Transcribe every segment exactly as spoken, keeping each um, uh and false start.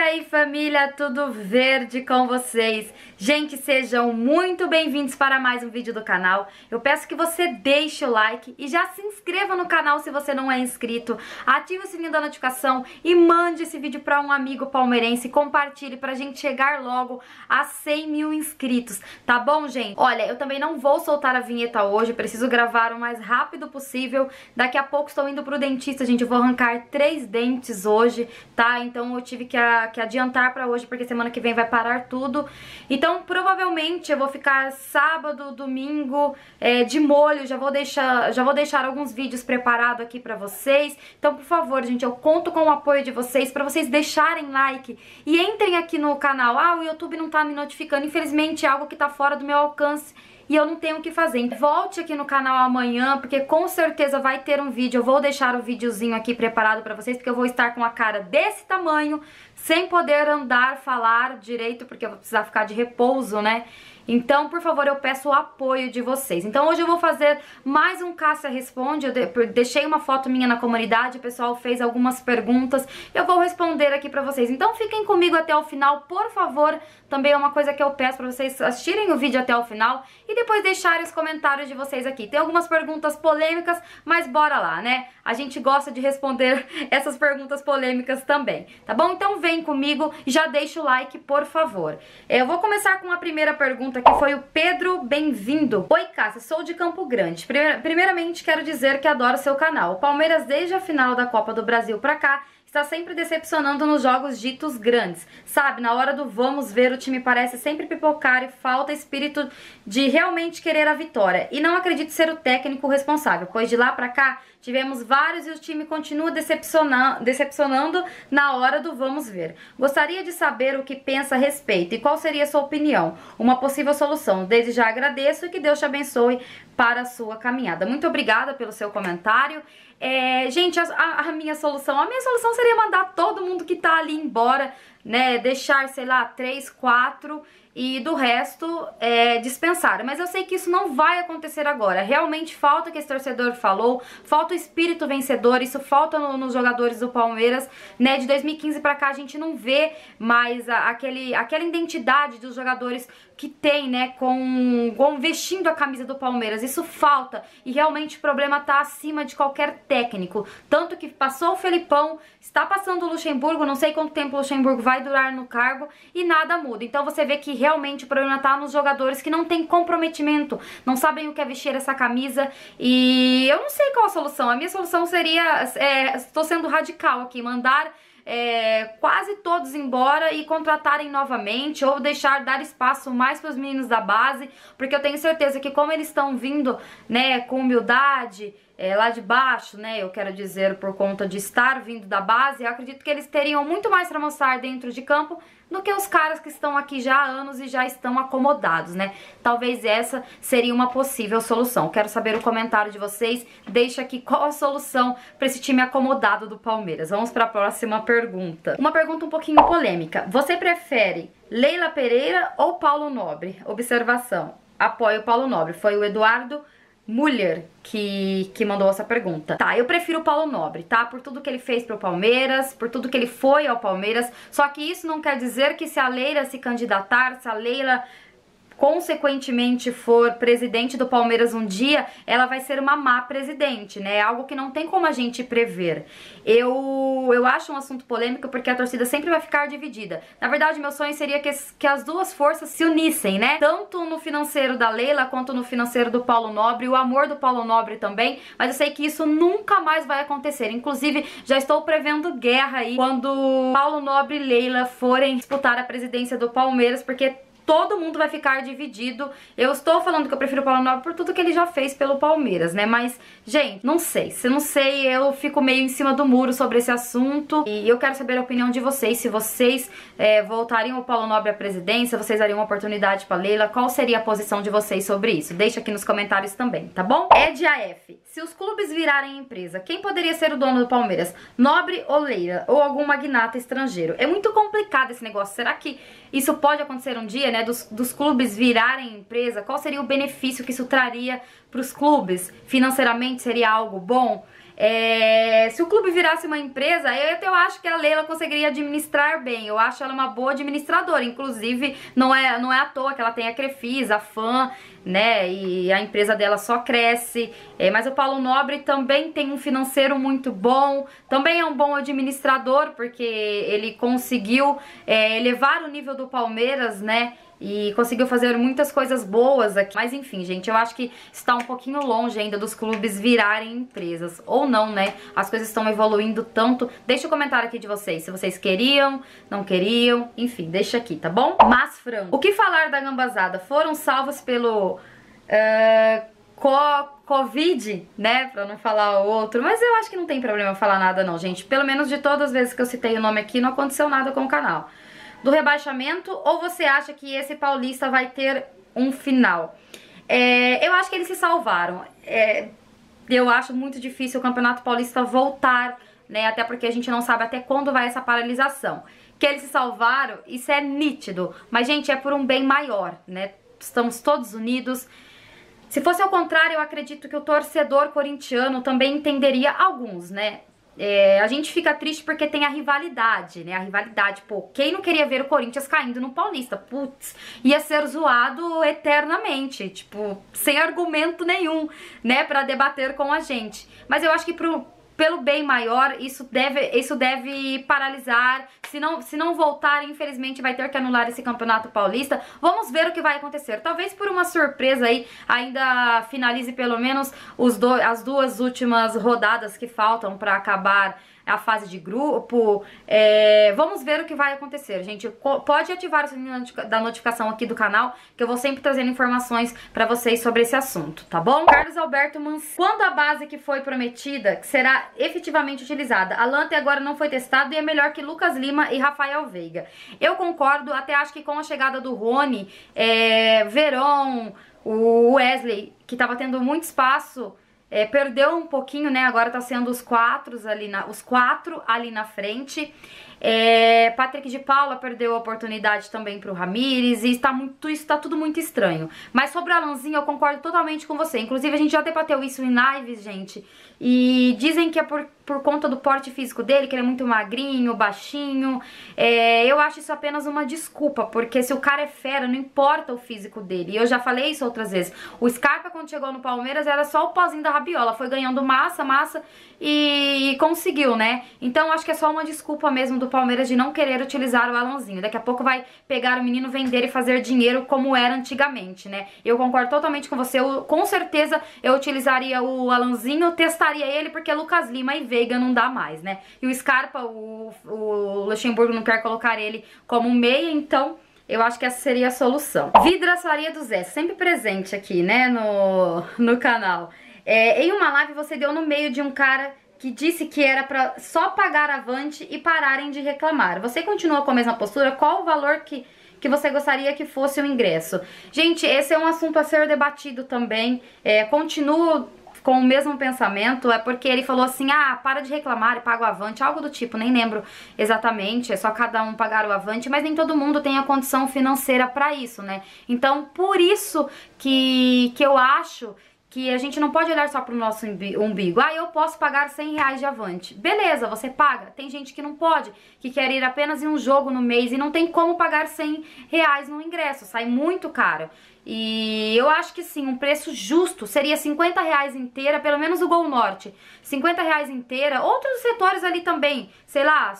aí, família, tudo verde com vocês? Gente, sejam muito bem-vindos para mais um vídeo do canal. Eu peço que você deixe o like e já se inscreva no canal se você não é inscrito. Ative o sininho da notificação e mande esse vídeo para um amigo palmeirense. Compartilhe para a gente chegar logo a cem mil inscritos, tá bom, gente? Olha, eu também não vou soltar a vinheta hoje, preciso gravar o mais rápido possível. Daqui a pouco estou indo pro dentista, gente. Eu vou arrancar três dentes hoje, tá? Então eu tive que que adiantar pra hoje, porque semana que vem vai parar tudo. Então provavelmente eu vou ficar sábado, domingo é, de molho. Já vou deixar, já vou deixar alguns vídeos preparados aqui pra vocês. Então, por favor, gente, eu conto com o apoio de vocês, pra vocês deixarem like e entrem aqui no canal. Ah, o YouTube não tá me notificando, infelizmente é algo que tá fora do meu alcance e eu não tenho o que fazer. Volte aqui no canal amanhã, porque com certeza vai ter um vídeo. Eu vou deixar o videozinho aqui preparado pra vocês, porque eu vou estar com a cara desse tamanho, sem poder andar, falar direito, porque eu vou precisar ficar de repouso, né? Então, por favor, eu peço o apoio de vocês. Então, hoje eu vou fazer mais um Cássia Responde. Eu deixei uma foto minha na comunidade, o pessoal fez algumas perguntas. Eu vou responder aqui pra vocês. Então, fiquem comigo até o final, por favor. Também é uma coisa que eu peço pra vocês assistirem o vídeo até o final e depois deixarem os comentários de vocês aqui. Tem algumas perguntas polêmicas, mas bora lá, né? A gente gosta de responder essas perguntas polêmicas também, tá bom? Então, vem comigo e já deixa o like, por favor. Eu vou começar com a primeira pergunta, que foi o Pedro, bem-vindo. Oi, Cássia, sou de Campo Grande. Primeiramente, quero dizer que adoro seu canal. O Palmeiras, desde a final da Copa do Brasil pra cá, está sempre decepcionando nos jogos ditos grandes. Sabe, na hora do vamos ver, o time parece sempre pipocar e falta espírito de realmente querer a vitória. E não acredito ser o técnico responsável, pois de lá pra cá tivemos vários e o time continua decepcionando, decepcionando na hora do vamos ver. Gostaria de saber o que pensa a respeito e qual seria a sua opinião. Uma possível solução. Desde já agradeço e que Deus te abençoe para a sua caminhada. Muito obrigada pelo seu comentário. É, gente, a, a minha solução, a minha solução seria mandar todo mundo que tá ali embora, né, deixar, sei lá, três, quatro e do resto é, dispensar. Mas eu sei que isso não vai acontecer agora. Realmente falta o que esse torcedor falou, falta o espírito vencedor, isso falta no, nos jogadores do Palmeiras, né? De dois mil e quinze pra cá a gente não vê mais a, aquele, aquela identidade dos jogadores que tem, né, com, com vestindo a camisa do Palmeiras. Isso falta e realmente o problema tá acima de qualquer técnico. Tanto que passou o Felipão, está passando o Luxemburgo, não sei quanto tempo o Luxemburgo vai durar no cargo e nada muda. Então você vê que realmente o problema tá nos jogadores que não tem comprometimento, não sabem o que é vestir essa camisa e eu não sei qual a solução. A minha solução seria, estou é, sendo radical aqui, mandar É, quase todos embora e contratarem novamente, ou deixar, dar espaço mais para os meninos da base, porque eu tenho certeza que como eles estão vindo, né, com humildade é, lá de baixo, né, eu quero dizer, por conta de estar vindo da base, eu acredito que eles teriam muito mais para mostrar dentro de campo do que os caras que estão aqui já há anos e já estão acomodados, né? Talvez essa seria uma possível solução. Quero saber o comentário de vocês. Deixa aqui qual a solução para esse time acomodado do Palmeiras. Vamos para a próxima pergunta. Pergunta. Uma pergunta um pouquinho polêmica. Você prefere Leila Pereira ou Paulo Nobre? Observação. Apoio Paulo Nobre. Foi o Eduardo Mulher que, que mandou essa pergunta. Tá, eu prefiro o Paulo Nobre, tá? Por tudo que ele fez pro Palmeiras, por tudo que ele foi ao Palmeiras. Só que isso não quer dizer que se a Leila se candidatar, se a Leila consequentemente for presidente do Palmeiras um dia, ela vai ser uma má presidente, né? Algo que não tem como a gente prever. Eu, eu acho um assunto polêmico porque a torcida sempre vai ficar dividida. Na verdade, meu sonho seria que, que as duas forças se unissem, né? Tanto no financeiro da Leila quanto no financeiro do Paulo Nobre, o amor do Paulo Nobre também, mas eu sei que isso nunca mais vai acontecer. Inclusive, já estou prevendo guerra aí quando Paulo Nobre e Leila forem disputar a presidência do Palmeiras, porque todo mundo vai ficar dividido. Eu estou falando que eu prefiro o Paulo Nobre por tudo que ele já fez pelo Palmeiras, né? Mas, gente, não sei. Se não sei, eu fico meio em cima do muro sobre esse assunto. E eu quero saber a opinião de vocês. Se vocês é, voltariam o Paulo Nobre à presidência, vocês dariam uma oportunidade pra Leila? Qual seria a posição de vocês sobre isso? Deixa aqui nos comentários também, tá bom? Ed A F. Se os clubes virarem empresa, quem poderia ser o dono do Palmeiras? Nobre ou Leila? Ou algum magnata estrangeiro? É muito complicado esse negócio. Será que isso pode acontecer um dia, né, dos, dos clubes virarem empresa? Qual seria o benefício que isso traria para os clubes? Financeiramente seria algo bom? É, se o clube virasse uma empresa, eu até acho que a Leila conseguiria administrar bem. Eu acho ela uma boa administradora. Inclusive, não é, não é à toa que ela tem a Crefisa, a F A N, né? E a empresa dela só cresce. É, mas o Paulo Nobre também tem um financeiro muito bom. Também é um bom administrador, porque ele conseguiu é, elevar o nível do Palmeiras, né? E conseguiu fazer muitas coisas boas aqui. Mas enfim, gente, eu acho que está um pouquinho longe ainda dos clubes virarem empresas. Ou não, né? As coisas estão evoluindo tanto. Deixa o comentário aqui de vocês, se vocês queriam, não queriam. Enfim, deixa aqui, tá bom? Mas, Fran, o que falar da gambazada? Foram salvos pelo... Uh, co... Covid, né, pra não falar outro, mas eu acho que não tem problema falar nada não, gente. Pelo menos de todas as vezes que eu citei o nome aqui, não aconteceu nada com o canal. Do rebaixamento, ou você acha que esse paulista vai ter um final? É, eu acho que eles se salvaram. É, eu acho muito difícil o Campeonato Paulista voltar, né, até porque a gente não sabe até quando vai essa paralisação. Que eles se salvaram, isso é nítido, mas, gente, é por um bem maior, né, estamos todos unidos. Se fosse ao contrário, eu acredito que o torcedor corintiano também entenderia alguns, né? É, a gente fica triste porque tem a rivalidade, né? A rivalidade, pô, quem não queria ver o Corinthians caindo no Paulista? Putz, ia ser zoado eternamente, tipo, sem argumento nenhum, né? Pra debater com a gente. Mas eu acho que pro... pelo bem maior, isso deve, isso deve paralisar. Se não, se não voltar, infelizmente vai ter que anular esse Campeonato Paulista. Vamos ver o que vai acontecer. Talvez por uma surpresa aí, ainda finalize pelo menos os do, as duas últimas rodadas que faltam para acabar a fase de grupo. É, vamos ver o que vai acontecer, gente. Pode ativar o sininho da notificação aqui do canal, que eu vou sempre trazendo informações pra vocês sobre esse assunto, tá bom? Carlos Alberto Mancini. Quando a base que foi prometida que será efetivamente utilizada? Alan até agora não foi testado e é melhor que Lucas Lima e Rafael Veiga. Eu concordo, até acho que com a chegada do Roni, é, Verón, o Wesley, que tava tendo muito espaço... É, perdeu um pouquinho, né? Agora tá sendo os quatro ali na, os quatro ali na frente. É, Patrick de Paula perdeu a oportunidade também pro Ramires. E está muito, isso tá tudo muito estranho. Mas sobre o Alanzinho, eu concordo totalmente com você. Inclusive, a gente já debateu isso em lives, gente. E dizem que é por, por conta do porte físico dele, que ele é muito magrinho, baixinho. É, eu acho isso apenas uma desculpa, porque se o cara é fera, não importa o físico dele. E eu já falei isso outras vezes. O Scarpa, quando chegou no Palmeiras, era só o pozinho da Biola, foi ganhando massa, massa e conseguiu, né? Então acho que é só uma desculpa mesmo do Palmeiras de não querer utilizar o Alanzinho. Daqui a pouco vai pegar o menino, vender e fazer dinheiro como era antigamente, né? Eu concordo totalmente com você. Eu, com certeza eu utilizaria o Alanzinho, testaria ele, porque Lucas Lima e Veiga não dá mais, né? E o Scarpa, o, o Luxemburgo não quer colocar ele como meia, então... Eu acho que essa seria a solução. Vidraçaria do Zé, sempre presente aqui, né, no, no canal. É, em uma live você deu no meio de um cara que disse que era pra só pagar avante e pararem de reclamar. Você continua com a mesma postura? Qual o valor que, que você gostaria que fosse o ingresso? Gente, esse é um assunto a ser debatido também. É, continuo... com o mesmo pensamento, é porque ele falou assim, ah, para de reclamar e paga o avante, algo do tipo, nem lembro exatamente, é só cada um pagar o avante, mas nem todo mundo tem a condição financeira pra isso, né? Então, por isso que, que eu acho que a gente não pode olhar só pro nosso umbigo. Ah, eu posso pagar cem reais de avante. Beleza, você paga. Tem gente que não pode, que quer ir apenas em um jogo no mês e não tem como pagar cem reais no ingresso, sai muito caro. E eu acho que sim, um preço justo seria cinquenta reais inteira, pelo menos o Gol Norte, cinquenta reais inteira, outros setores ali também, sei lá,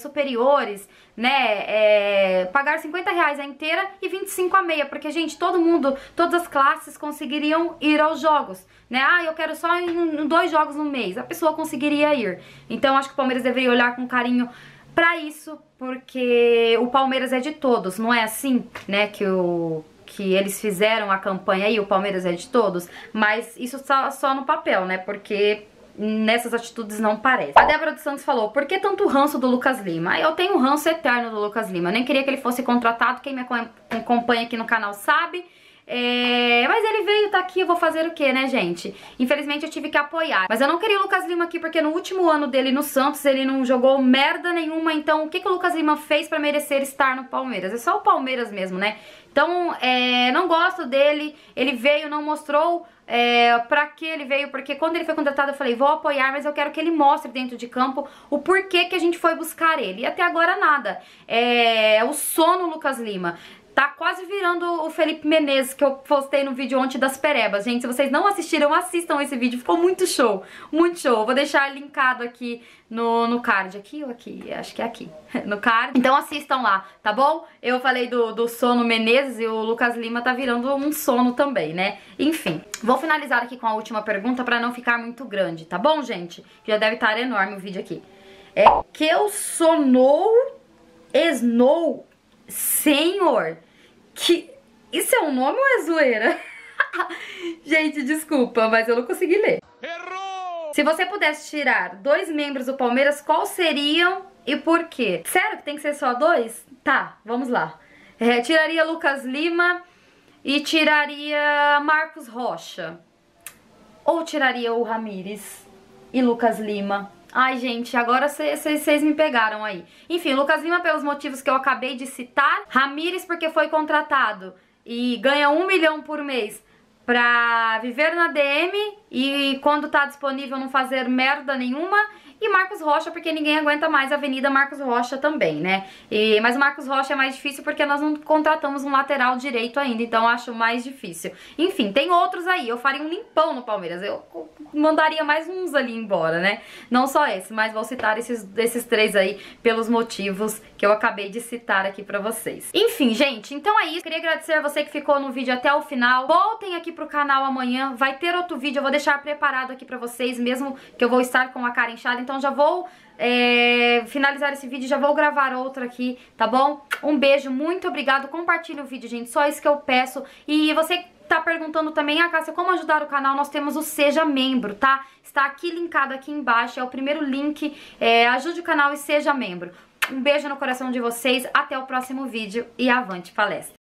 superiores, né, é, pagar cinquenta reais a inteira e vinte e cinco a meia, porque, gente, todo mundo, todas as classes conseguiriam ir aos jogos, né, ah, eu quero só em dois jogos no mês, a pessoa conseguiria ir, então acho que o Palmeiras deveria olhar com carinho pra isso, porque o Palmeiras é de todos, não é assim, né, que o... que eles fizeram a campanha aí, o Palmeiras é de todos, mas isso só, só no papel, né, porque nessas atitudes não parece. A Débora dos Santos falou, por que tanto ranço do Lucas Lima? Eu tenho um ranço eterno do Lucas Lima, eu nem queria que ele fosse contratado, quem me acompanha aqui no canal sabe, É... Mas ele veio, tá aqui, eu vou fazer o quê, né, gente? Infelizmente eu tive que apoiar. Mas eu não queria o Lucas Lima aqui porque no último ano dele no Santos ele não jogou merda nenhuma. Então o que, que o Lucas Lima fez pra merecer estar no Palmeiras? É só o Palmeiras mesmo, né? Então, é... não gosto dele. Ele veio, não mostrou... É, pra que ele veio, porque quando ele foi contratado eu falei, vou apoiar, mas eu quero que ele mostre dentro de campo o porquê que a gente foi buscar ele, e até agora nada. É o sono Lucas Lima, tá quase virando o Felipe Menezes, que eu postei no vídeo ontem das perebas. Gente, se vocês não assistiram, assistam esse vídeo, ficou muito show, muito show. Eu vou deixar linkado aqui no, no card, aqui ou aqui? Acho que é aqui, no card. Então assistam lá, tá bom? Eu falei do, do sono Menezes e o Lucas Lima tá virando um sono também, né? Enfim, vou finalizar aqui com a última pergunta pra não ficar muito grande, tá bom, gente? Já deve estar enorme o vídeo aqui. É que eu sonou esnou senhor, que... Isso é um nome ou é zoeira? Gente, desculpa, mas eu não consegui ler. Errou! Se você pudesse tirar dois membros do Palmeiras, qual seriam e por quê? Sério que tem que ser só dois? Tá, vamos lá. É, tiraria Lucas Lima e tiraria Marcos Rocha. Ou tiraria o Ramires e Lucas Lima. Ai, gente, agora vocês me pegaram aí. Enfim, Lucas Lima pelos motivos que eu acabei de citar. Ramires porque foi contratado e ganha um milhão por mês pra viver na D M e quando tá disponível não fazer merda nenhuma. E Marcos Rocha porque ninguém aguenta mais a Avenida Marcos Rocha também, né? E, mas o Marcos Rocha é mais difícil porque nós não contratamos um lateral direito ainda, então eu acho mais difícil. Enfim, tem outros aí, eu faria um limpão no Palmeiras, eu mandaria mais uns ali embora, né? Não só esse, mas vou citar esses, esses três aí pelos motivos que eu acabei de citar aqui pra vocês. Enfim, gente, então é isso. Queria agradecer a você que ficou no vídeo até o final. Voltem aqui pro canal amanhã, vai ter outro vídeo, eu vou deixar preparado aqui pra vocês, mesmo que eu vou estar com a cara inchada, então Então já vou é, finalizar esse vídeo, já vou gravar outro aqui, tá bom? Um beijo, muito obrigado, compartilhe o vídeo, gente, só isso que eu peço. E você tá perguntando também, ah, Cássia, como ajudar o canal? Nós temos o Seja Membro, tá? Está aqui linkado aqui embaixo, é o primeiro link, é, ajude o canal e seja membro. Um beijo no coração de vocês, até o próximo vídeo e avante palestra!